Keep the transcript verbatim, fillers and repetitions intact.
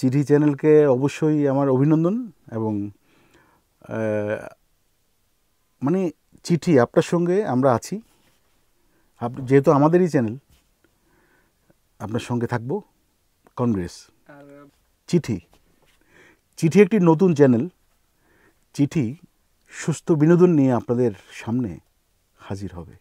চিঠি চ্যানেলকে অবশ্যই আমার অভিনন্দন এবং মানে চিঠি আপনার সঙ্গে আমরা আছি, আপনি যেহেতু আমাদেরই চ্যানেল আপনার সঙ্গে থাকবো। কংগ্রেস চিঠি চিঠি একটি নতুন চ্যানেল। চিঠি সুস্থ বিনোদন নিয়ে আপনাদের সামনে হাজির হবে।